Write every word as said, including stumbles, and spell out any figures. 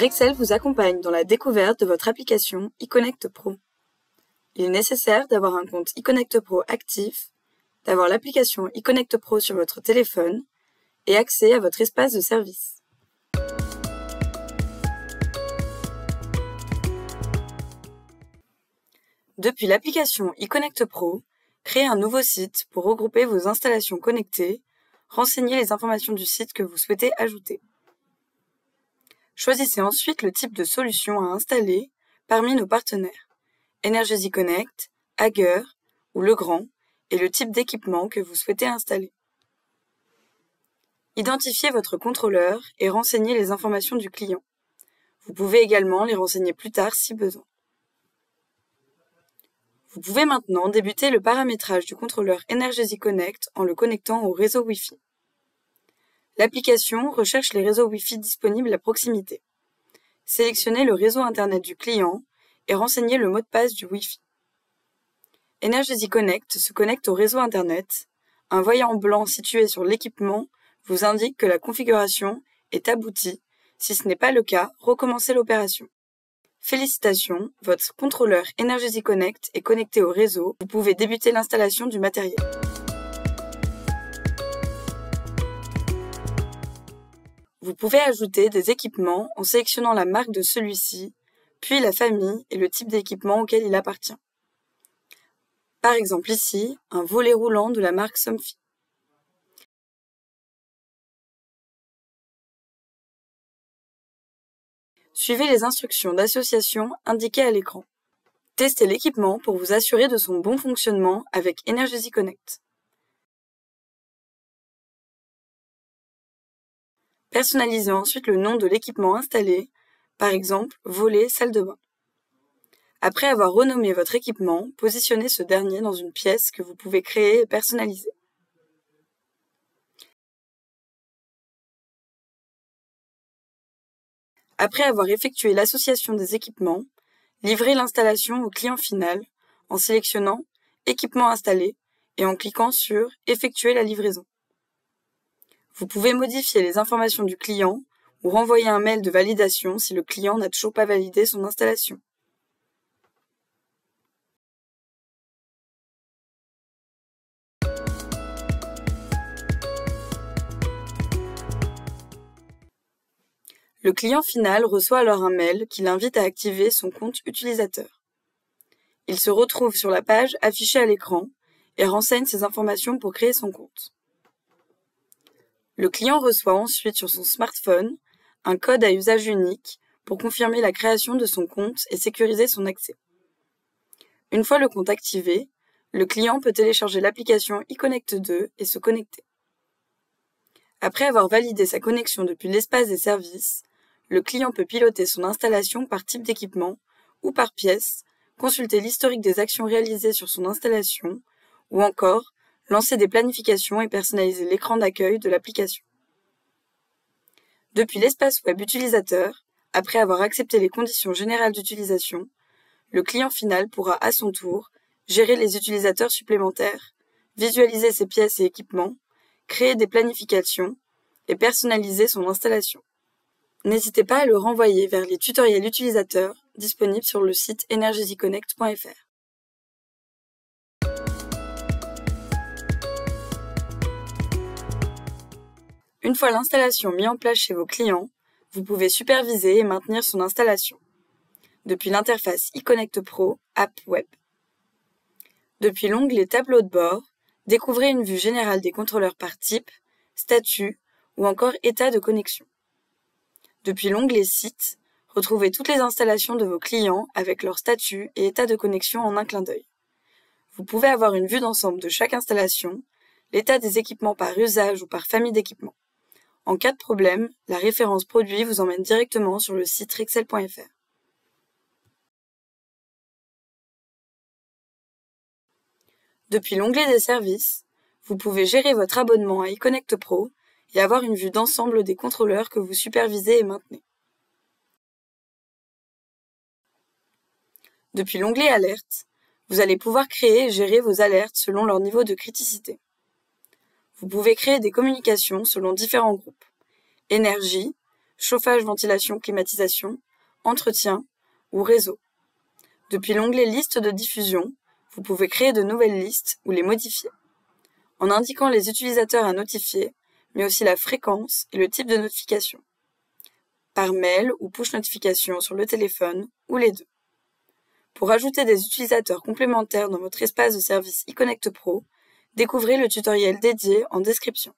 Rexel vous accompagne dans la découverte de votre application eConnect Pro. Il est nécessaire d'avoir un compte eConnect Pro actif, d'avoir l'application eConnect Pro sur votre téléphone et accès à votre espace de service. Depuis l'application eConnect Pro, créez un nouveau site pour regrouper vos installations connectées, renseignez les informations du site que vous souhaitez ajouter. Choisissez ensuite le type de solution à installer parmi nos partenaires, energeasy Connect, Hager ou Legrand, et le type d'équipement que vous souhaitez installer. Identifiez votre contrôleur et renseignez les informations du client. Vous pouvez également les renseigner plus tard si besoin. Vous pouvez maintenant débuter le paramétrage du contrôleur energeasy Connect en le connectant au réseau Wi-Fi. L'application recherche les réseaux Wi-Fi disponibles à proximité. Sélectionnez le réseau Internet du client et renseignez le mot de passe du Wi-Fi. energeasy Connect se connecte au réseau Internet. Un voyant blanc situé sur l'équipement vous indique que la configuration est aboutie. Si ce n'est pas le cas, recommencez l'opération. Félicitations, votre contrôleur energeasy Connect est connecté au réseau. Vous pouvez débuter l'installation du matériel. Vous pouvez ajouter des équipements en sélectionnant la marque de celui-ci, puis la famille et le type d'équipement auquel il appartient. Par exemple ici, un volet roulant de la marque Somfy. Suivez les instructions d'association indiquées à l'écran. Testez l'équipement pour vous assurer de son bon fonctionnement avec energeasy Connect. Personnalisez ensuite le nom de l'équipement installé, par exemple volet salle de bain. Après avoir renommé votre équipement, positionnez ce dernier dans une pièce que vous pouvez créer et personnaliser. Après avoir effectué l'association des équipements, livrez l'installation au client final en sélectionnant « Équipement installé » et en cliquant sur « Effectuer la livraison ». Vous pouvez modifier les informations du client ou renvoyer un mail de validation si le client n'a toujours pas validé son installation. Le client final reçoit alors un mail qui l'invite à activer son compte utilisateur. Il se retrouve sur la page affichée à l'écran et renseigne ses informations pour créer son compte. Le client reçoit ensuite sur son smartphone un code à usage unique pour confirmer la création de son compte et sécuriser son accès. Une fois le compte activé, le client peut télécharger l'application eConnect deux et se connecter. Après avoir validé sa connexion depuis l'espace des services, le client peut piloter son installation par type d'équipement ou par pièce, consulter l'historique des actions réalisées sur son installation ou encore lancer des planifications et personnaliser l'écran d'accueil de l'application. Depuis l'espace web utilisateur, après avoir accepté les conditions générales d'utilisation, le client final pourra à son tour gérer les utilisateurs supplémentaires, visualiser ses pièces et équipements, créer des planifications et personnaliser son installation. N'hésitez pas à le renvoyer vers les tutoriels utilisateurs disponibles sur le site energeasy connect point F R. Une fois l'installation mise en place chez vos clients, vous pouvez superviser et maintenir son installation depuis l'interface eConnect Pro App Web. Depuis l'onglet Tableau de bord, découvrez une vue générale des contrôleurs par type, statut ou encore état de connexion. Depuis l'onglet Site, retrouvez toutes les installations de vos clients avec leur statut et état de connexion en un clin d'œil. Vous pouvez avoir une vue d'ensemble de chaque installation, l'état des équipements par usage ou par famille d'équipements. En cas de problème, la référence produit vous emmène directement sur le site rexel point F R. Depuis l'onglet des services, vous pouvez gérer votre abonnement à eConnect Pro et avoir une vue d'ensemble des contrôleurs que vous supervisez et maintenez. Depuis l'onglet Alertes, vous allez pouvoir créer et gérer vos alertes selon leur niveau de criticité. Vous pouvez créer des communications selon différents groupes. Énergie, chauffage, ventilation, climatisation, entretien ou réseau. Depuis l'onglet liste de diffusion, vous pouvez créer de nouvelles listes ou les modifier. En indiquant les utilisateurs à notifier, mais aussi la fréquence et le type de notification. Par mail ou push notification sur le téléphone ou les deux. Pour ajouter des utilisateurs complémentaires dans votre espace de service eConnect Pro, découvrez le tutoriel dédié en description.